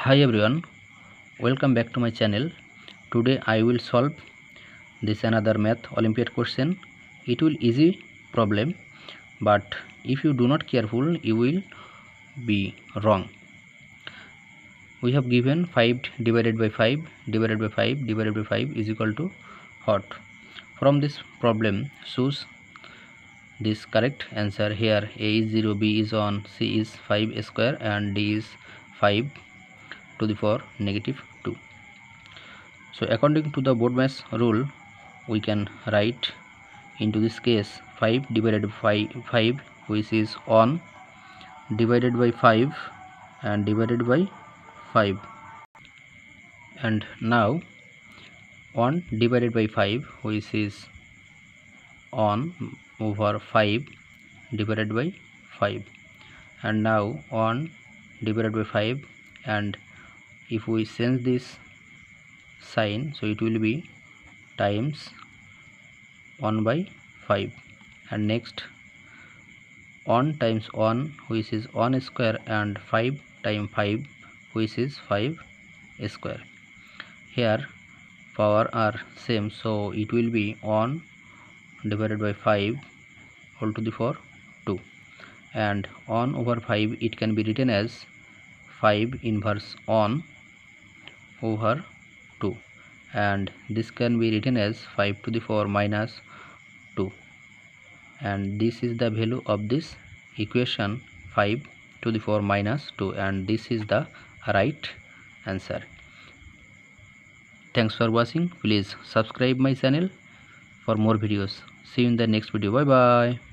Hi everyone, welcome back to my channel. Today I will solve this another math Olympiad question. It will easy problem, but if you do not careful you will be wrong. We have given 5 divided by 5 divided by 5 divided by 5 is equal to what? From this problem choose this correct answer. Here A is 0, B is 1, C is 5 square and D is 5 to the power -2. So according to the BODMAS rule we can write into this case 5 divided by 5 which is 1 divided by 5 and divided by 5, and now 1 divided by 5 which is 1 over 5 divided by 5, and now 1 divided by 5, and if we change this sign so it will be times 1 by 5, and next 1 times 1 which is 1 square and 5 times 5 which is 5 square. Here power are same, so it will be 1 divided by 5 all to the power 2, and 1 over 5 it can be written as 5 inverse 1 over 2, and this can be written as 5 to the power -2, and this is the value of this equation 5 to the power -2, and this is the right answer. Thanks for watching. Please subscribe my channel for more videos. See you in the next video. Bye bye.